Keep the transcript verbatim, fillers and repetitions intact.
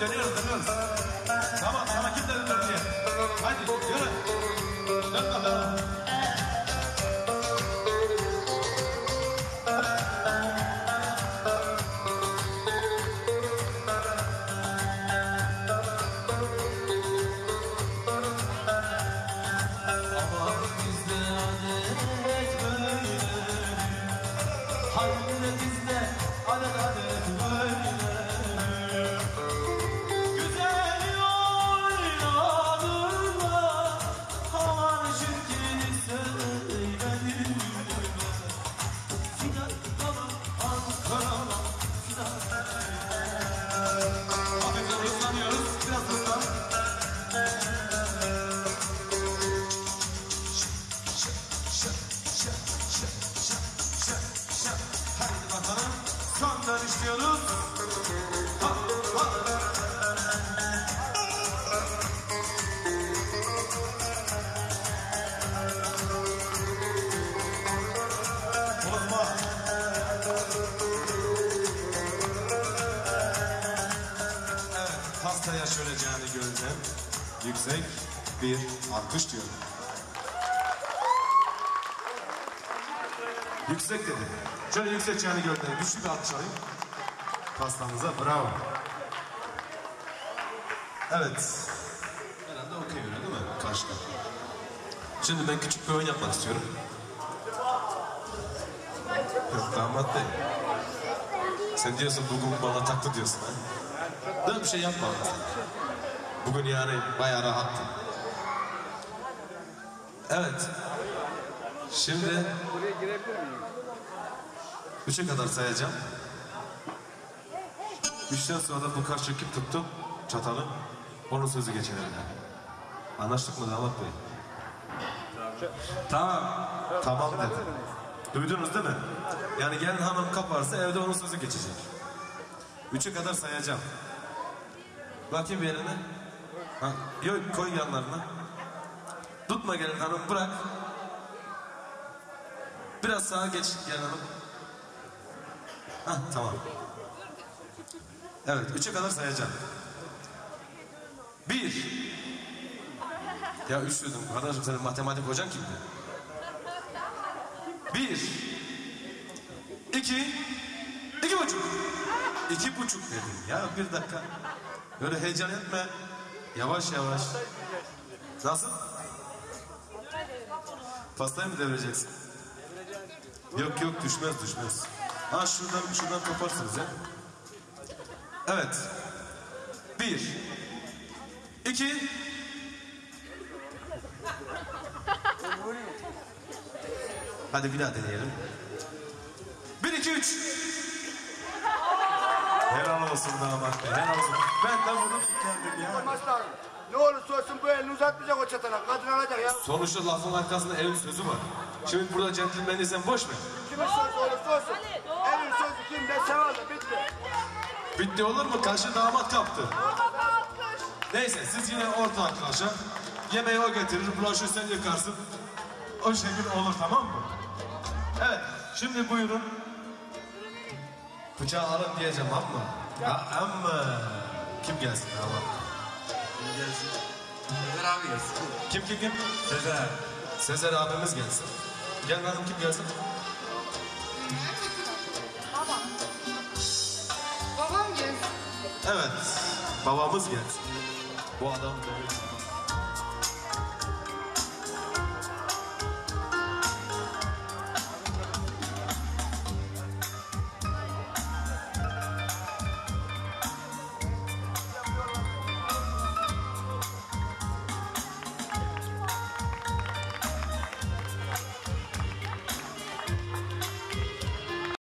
dönüyoruz, dönüyoruz. Tamam, sana kim dönüyor diye. Hadi, yürü. Dön bakalım. Hastaya şöleceğini göründen yüksek bir alkış diyorum. Yüksek dedi. Şöyle yükseleceğini göründen güçlü bir alkış alayım. Hastanıza bravo. Evet. Herhalde okey öyle değil mi? Karşıda. Şimdi ben küçük bir oyun yapmak istiyorum. Yok damat değil. Sen diyorsun bu bana taktı diyorsun ha. Daha bir şey yapma. Bugün yani bayağı rahattım. Evet. Şimdi üçe kadar sayacağım. Üçten sonra da bu karşı kim tuttu? Çatalı. Onun sözü geçer eline. Anlaştık mı damat bey? Tamam. Tamam dedi. Duydunuz değil mi? Yani gelin hanım kaparsa evde onun sözü geçecek. Üçe kadar sayacağım. Bakayım bir eline. Ha, yok koy yanlarına. Tutma gelin hanım bırak. Biraz sağa geç gelin hanım. Hah tamam. Evet üçe kadar sayacağım. Bir. Ya üç dedim kardeşim senin matematik hocan kimdi? Bir. İki. İki buçuk. İki buçuk dedim ya bir dakika. Böyle heyecan etme. Yavaş yavaş. Nasıl? Pastayı mı devireceksin? Yok yok düşmez düşmez. Ha şuradan şuradan koparsınız ya. Evet. Bir. İki. Hadi bir daha deneyelim. Bir, iki, üç. Helal olsun damat bey, helal olsun. Ben de bunu kendim ya. Damatlar, ne olursa olsun bu elini uzatmayacak o çatana, kadın alacak ya. Sonuçta lafın arkasında elin sözü var. Şimdi burada centilmenliği sen boş mu? Kimin sözü olursa olsun, elin sözü kimde sevalda, bitti. Bitti olur mu? Karşı damat kaptı. Neyse, siz yine orta arkadaşlar. Yemeği o getirir, bulaşığı sen yıkarsın. O şekilde olur, tamam mı? Evet, şimdi buyurun. Bıçağı alın diyeceğim, yapma. Ya amma. Kim gelsin? Tamam. Kim gelsin? Sezer abi gelsin. Kim kim kim? Sezer. Sezer abimiz gelsin. Gel bakalım kim gelsin? Babam. Babam gelsin. Evet, babamız gelsin. Bu adam böyle.